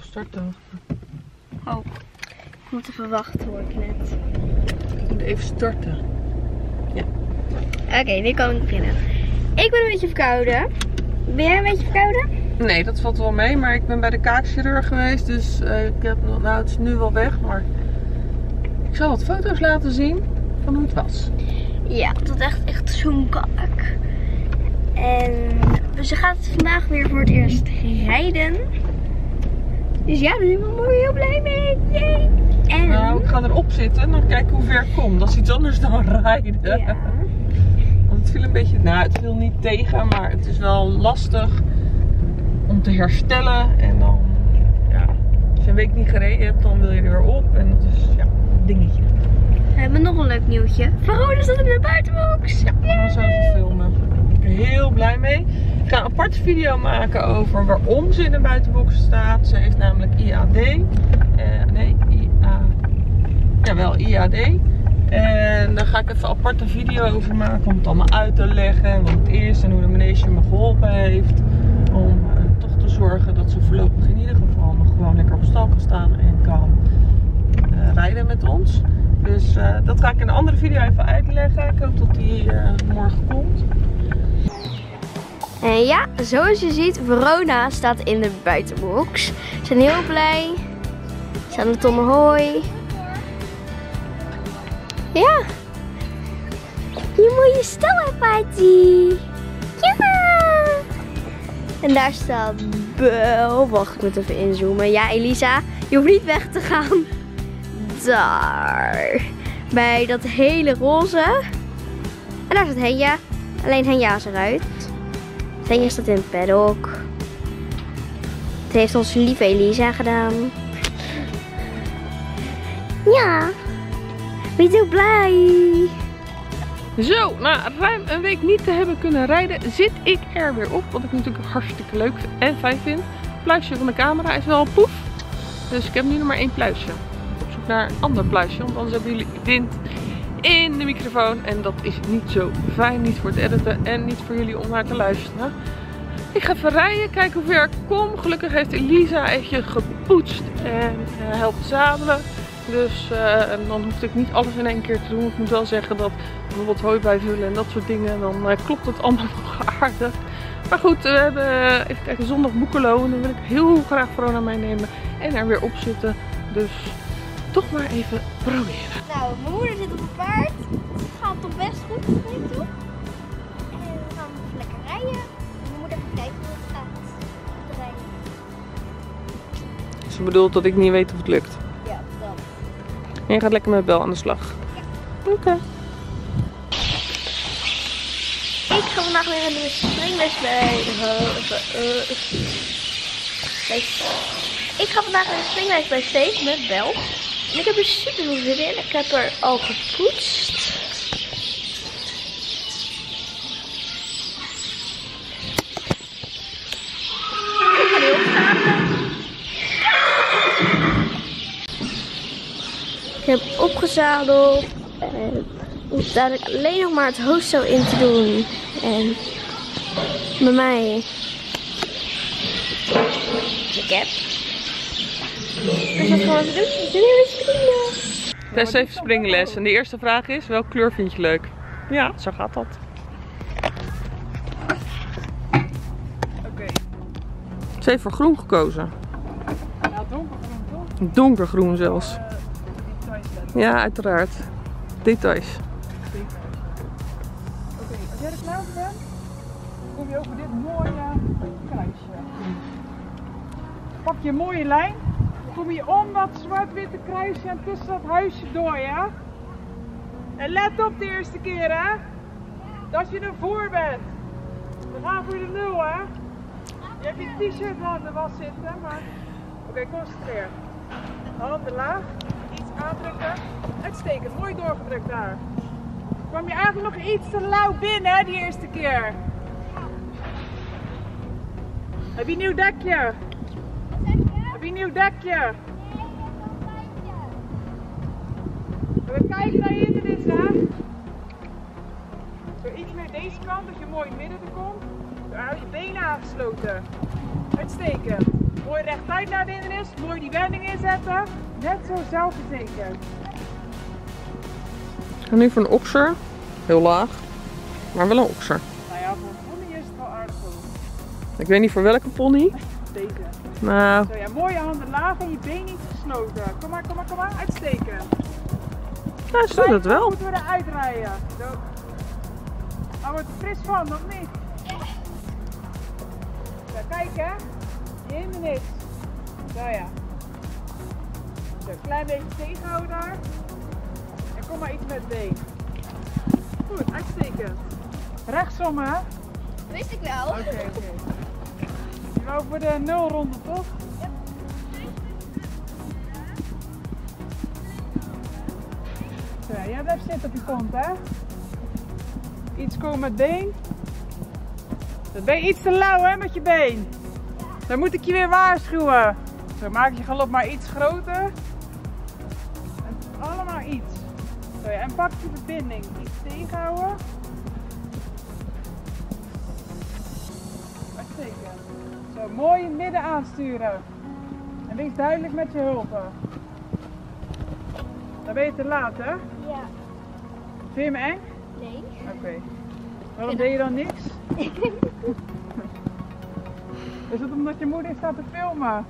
Starten. Oh, ik moet even wachten hoor ik net. Ik moet even starten. Ja. Oké, nu kan ik beginnen. Ik ben een beetje verkouden. Ben jij een beetje verkouden? Nee, dat valt wel mee, maar ik ben bij de kaakchirurg geweest. Dus ik heb nog, nou het is nu wel weg, maar ik zal wat foto's laten zien van hoe het was. Ja, dat was echt zo'n kaak. En ze gaat vandaag weer voor het eerst rijden. Dus ja, daar ben ik wel heel blij mee. Yay. En... nou, ik ga erop zitten en dan kijken hoe ver ik kom. Dat is iets anders dan rijden. Ja. Want het viel een beetje, nou het viel niet tegen, maar het is wel lastig om te herstellen. En dan, ja, als je een week niet gereden hebt, dan wil je er weer op. En dat is, ja, een dingetje. We hebben nog een leuk nieuwtje. Verona zat in de buitenbox. Ja, we gaan even filmen. Ik ben heel blij mee. Ik ga een aparte video maken over waarom ze in de buitenbox staat. Ze heeft namelijk IAD. IAD. En daar ga ik even een aparte video over maken om het allemaal uit te leggen. Wat het is en hoe de manege me geholpen heeft. Om toch te zorgen dat ze voorlopig in ieder geval nog gewoon lekker op stal kan staan en kan rijden met ons. Dus dat ga ik in een andere video even uitleggen. Ik hoop dat die morgen komt. En ja, zoals je ziet, Verona staat in de buitenbox. Ze zijn heel blij. Ze zijn aan het tomahoi. Ja. Je moet je stellen, Patty. Ja. En daar staat Bel. Wacht, ik moet even inzoomen. Ja, Elisa, je hoeft niet weg te gaan. Daar. Bij dat hele roze. En daar staat Henja. Alleen Henja is eruit. Henja staat in het paddock. Het heeft onze lieve Elisa gedaan. Ja. Ik ben heel blij. Zo, na ruim een week niet te hebben kunnen rijden, zit ik er weer op. Wat ik natuurlijk hartstikke leuk en fijn vind. Het pluisje van de camera is wel poef. Dus ik heb nu nog maar één pluisje. Op zoek naar een ander pluisje, want anders hebben jullie wind in de microfoon. En dat is niet zo fijn, niet voor het editen en niet voor jullie om naar te luisteren. Ik ga even rijden, kijken hoe ver ik kom. Gelukkig heeft Elisa even gepoetst en helpt zadelen. Dus dan hoef ik niet alles in één keer te doen. Ik moet wel zeggen dat bijvoorbeeld hooi bijvullen en dat soort dingen, dan klopt het allemaal nog aardig. Maar goed, we hebben even kijken, zondag Boekelo en dan wil ik heel graag Verona meenemen en er weer op zitten. Dus toch maar even proberen. Nou, mijn moeder zit op het paard. Het gaat toch best goed tot nu toe. En we gaan lekker rijden. Mijn moeder gaat kijken hoe het gaat rijden. Ze bedoelt dat ik niet weet of het lukt. En je gaat lekker met Bel aan de slag. Ja. Oké. Ik ga vandaag weer een nieuwe springles bij. Ik ga vandaag weer een springles bij Steef met Bel. En ik heb er super veel zin in. Ik heb er al gepoetst. Ik ga nu opstaan. Ik heb opgezadeld en hoef dadelijk alleen nog maar het hoofdstel in te doen. En bij mij de cap. Dus dat gaan we doen. Doe weer springen. Tessa heeft springles en de eerste vraag is: welke kleur vind je leuk? Ja, zo gaat dat. Oké. Ze heeft voor groen gekozen. Ja, donkergroen toch? Donkergroen zelfs. Ja, uiteraard. Details. Oké, als jij er klaar voor bent, kom je over dit mooie kruisje. Pak je een mooie lijn, kom je om dat zwart-witte kruisje en tussen dat huisje door, ja? En let op de eerste keer, hè? Dat je ervoor bent. We gaan voor de 0, hè? Je hebt je t-shirt aan de was zitten, maar... Oké, concentreer. Handen laag. Aandrukken. Uitstekend. Mooi doorgedrukt daar. Kwam je eigenlijk nog iets te lauw binnen die eerste keer? Heb je een nieuw dekje? Heb je een nieuw dekje? Nee, ik heb een bandje. We kijken naar hindernis, hè? Zo iets meer deze kant, dat je mooi in het midden komt. Zo hou je benen aangesloten. Uitstekend. Mooi rechtuit naar binnen is, mooi die wending inzetten. Net zo zelfverzekerd. En nu voor een okser. Heel laag, maar wel een okser. Nou ja, voor een pony is het wel aardig goed. Ik weet niet voor welke pony. Deze. Nou. Zo ja, mooie handen laag en je been niet gesloten. Kom maar, uitsteken. Ja, ze doet het wel. Dan moeten we eruit rijden. Daar wordt er fris van, of niet? Zo, kijk hè. In de niks. Zo ja. Zo, klein beetje tegenhouden daar. En kom maar iets met het been. Goed, uitstekend. Rechtsom hè? Wist ik wel. Oké. Je wou voor de 0-ronde toch? Ja. Zo, jij blijft zitten op je kont hè? Iets komen met been. Dan ben je iets te lauw hè met je been. Dan moet ik je weer waarschuwen. Zo, maak je galop maar iets groter. En allemaal iets. Zo, ja, en pak je verbinding. Iets tegenhouden. Uitstekend. Zo, mooi in het midden aansturen. En wees duidelijk met je hulpen. Dan ben je te laat, hè? Ja. Vind je me eng? Nee. Oké. Waarom deed je dan niks? Is het omdat je moeder staat te filmen?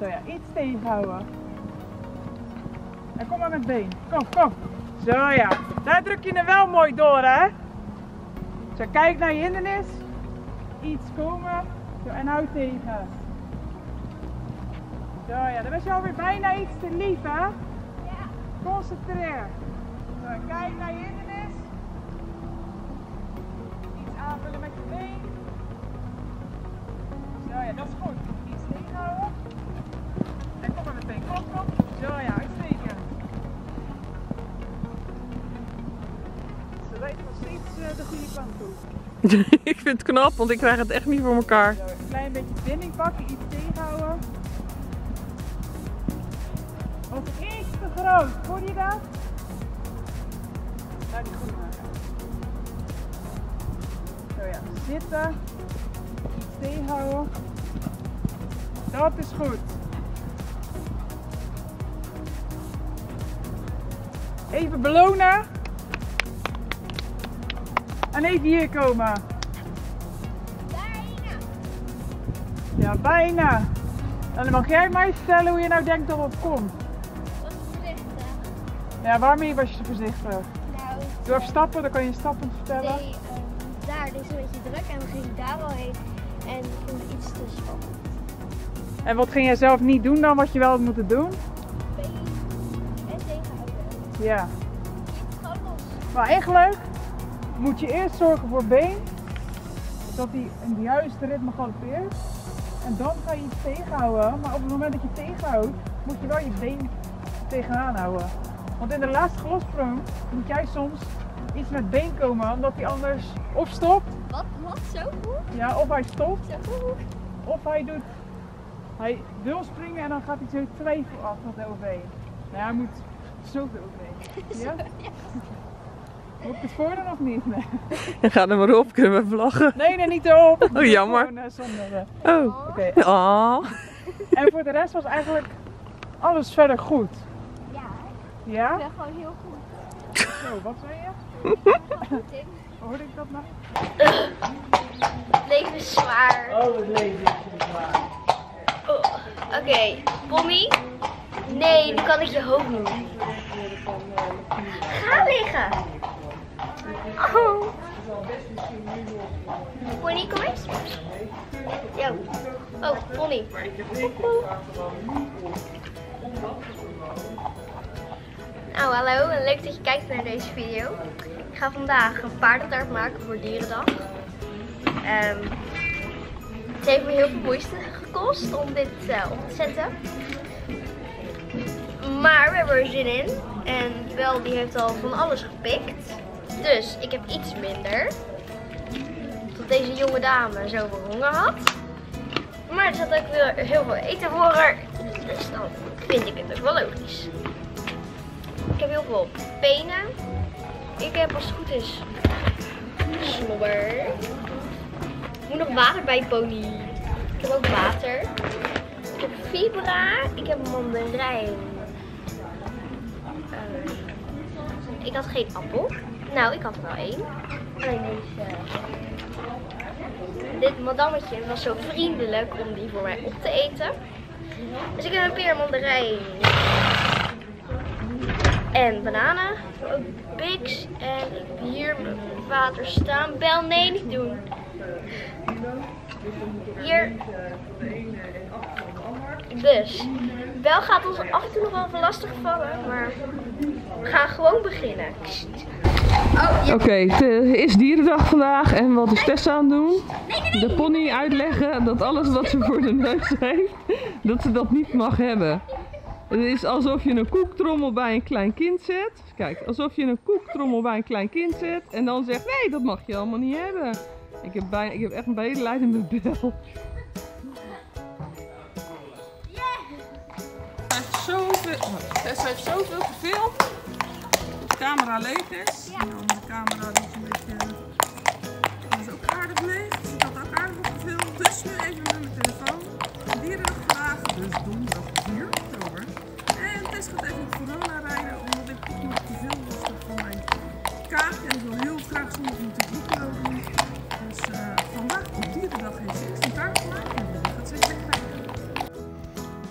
Zo ja, iets tegenhouden. En kom maar met het been. Kom. Zo ja. Daar druk je er wel mooi door hè. Zo, kijk naar je hindernis. Iets komen. Zo, en houd tegen. Zo ja, dan was je alweer bijna iets te lief hè. Ja. Concentreer. Zo, kijk naar je hindernis. Iets aanvullen met je been. Zo ja, dat is goed. Iets tegenhouden. En kom maar met been. Kom. Zo ja, uitstekend. Ze lijkt nog steeds de goede kant toe. Ik vind het knap, want ik krijg het echt niet voor elkaar. Zo, een klein beetje binding pakken, iets tegenhouden. Of iets te groot, hoorde je dat? Nou, die groene. Zo ja, zitten. Iets tegenhouden. Dat is goed. Even belonen. En even hier komen. Bijna. Ja, bijna. En dan mag jij mij vertellen hoe je nou denkt dat het komt. Was voorzichtig. Ja, waarmee was je zo voorzichtig? Nou, door stappen, dan kan je stappend vertellen. Nee, daar is een beetje druk en we gingen daar al heen. En ik vond het iets te spannend. En wat ging jij zelf niet doen dan, wat je wel had moeten doen? Ja. Maar eigenlijk moet je eerst zorgen voor been, dat hij in de juiste ritme galopeert. En dan ga je iets tegenhouden, maar op het moment dat je tegenhoudt, moet je wel je been tegenaan houden. Want in de laatste galopsprong moet jij soms iets met been komen, omdat hij anders of stopt. Wat? Zo goed? Ja, of hij stopt. Zo goed. Of hij wil springen en dan gaat hij zo twijfel af van de OV. Nou, hij moet zoveel mee. Ja? Ja. Moet ik het voor dan of niet? Nee. Ja, ga er maar op, kunnen we vlaggen? Nee, niet erop. Oh, jammer. Gewoon, zonder, oh. Okay. Oh. En voor de rest was eigenlijk alles verder goed. Ja. Ja? Ik ben gewoon heel goed. Zo, wat zei je? Hoorde ik dat nou? Het leven is zwaar. Oh, het leven is zwaar. Oh. Oké, Pommy. Nee, nu kan ik je hoofd niet. Ga liggen. Oh. Pony, kom eens. Yo. Oh, Pony. Koekoe. Nou, hallo. Leuk dat je kijkt naar deze video. Ik ga vandaag een paardentaart maken voor Dierendag. Het heeft me heel veel moeite gekost om dit op te zetten. Maar we hebben er zin in en Bel die heeft al van alles gepikt, dus ik heb iets minder. Tot deze jonge dame zoveel honger had. Maar er zat ook weer heel veel eten voor haar, dus dan vind ik het ook wel logisch. Ik heb heel veel penen. Ik heb als het goed is snobber. moet nog water bij pony. Ik heb ook water. Ik heb fibra. Ik heb mandarijn. Ik had geen appel. Nou, ik had er wel één. Alleen deze. Dit madammetje was zo vriendelijk om die voor mij op te eten. Dus ik heb een peer, mandarijn. En bananen. Ook Bix. En ik heb hier mijn water staan. Bel, nee, niet doen. Hier. Dus. Bel gaat ons af en toe nog wel van lastig vallen. Maar we gaan gewoon beginnen. Oh, ja. Oké, het is Dierendag vandaag. En wat is Tessa aan het doen? Nee. De pony uitleggen dat alles wat ze voor de neus heeft, dat ze dat niet mag hebben. Het is alsof je een koektrommel bij een klein kind zet. Kijk, alsof je een koektrommel bij een klein kind zet. En dan zegt, nee, dat mag je allemaal niet hebben. Ik heb echt een medelijden met Bel. Tessa heeft zoveel gefilmd. De camera leeg is. Ja. Nou, de camera die is een beetje. Die is ook aardig leeg. Dus ik had ook aardig gefilmd. Dus nu even met mijn telefoon. Dierendag vandaag, dus donderdag 4 oktober. En Tess gaat even op Verona rijden. Omdat ik ook nog te veel was van mijn kaart. En ik wil heel graag zondag natuurlijk Boekelo doen. Dus vandaag op Dierendag heeft ze iets taart gemaakt. En dat gaat ze echt lekker rijden.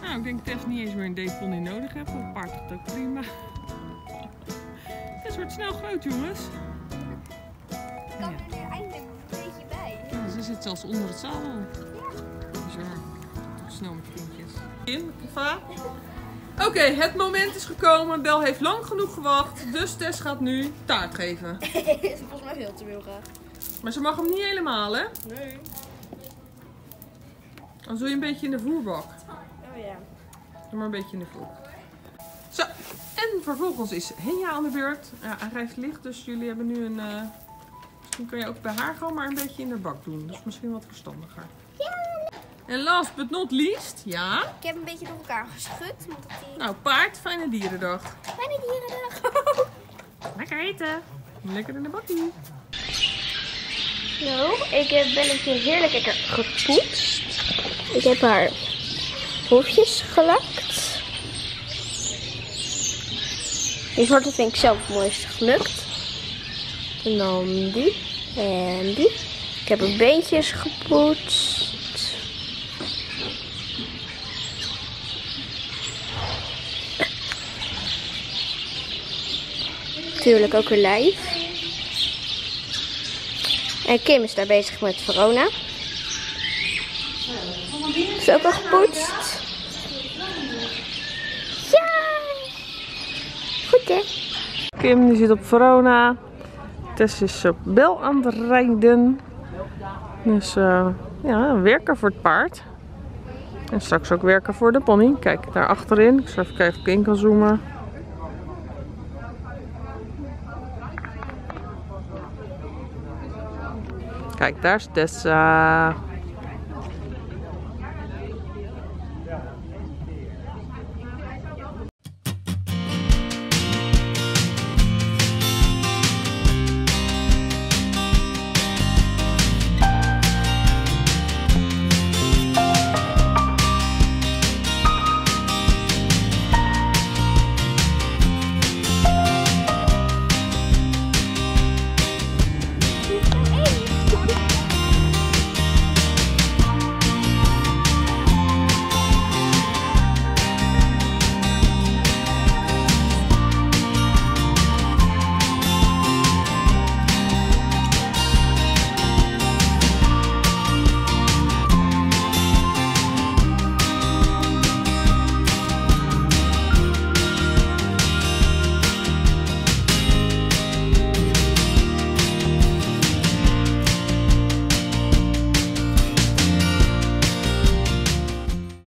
Nou, ik denk dat Tess niet eens meer een depony nodig heeft. Want het paard gaat ook prima. Het wordt snel groot, jongens. Ik kan er nu eindelijk een beetje bij. Ja, ze zit zelfs onder het zadel. Ja. Toch snel met vriendjes. Kim, Kiva. Oké, het moment is gekomen. Bel heeft lang genoeg gewacht. Dus Tess gaat nu taart geven. Volgens mij heel te veel graag. Maar ze mag hem niet helemaal, hè? Nee. Dan zul je een beetje in de voerbak. Oh ja. Doe maar een beetje in de voer. Zo. En vervolgens is Henja aan de beurt. Ja, hij rijdt licht, dus jullie hebben nu een... misschien kun je ook bij haar gewoon maar een beetje in de bak doen. Dat is misschien wat verstandiger. Ja. En last but not least, ja? Ik heb een beetje door elkaar geschud. Nou, paard, fijne Dierendag. Fijne Dierendag. Lekker eten. Lekker in de bakkie. Nou, ik heb Belletje heerlijk lekker gepoetst. Ik heb haar hoofdjes gelakt. Die zwarte vind ik zelf het mooiste gelukt. En dan die. En die. Ik heb een beentjes gepoetst. Natuurlijk ook haar lijf. En Kim is daar bezig met Verona. Is ook al gepoetst. Kim die zit op Verona. Tess is op Bel aan het rijden. Dus ja, werken voor het paard. En straks ook werken voor de pony. Kijk, daar achterin. Ik zal even kijken of ik in kan zoomen. Kijk, daar is Tessa.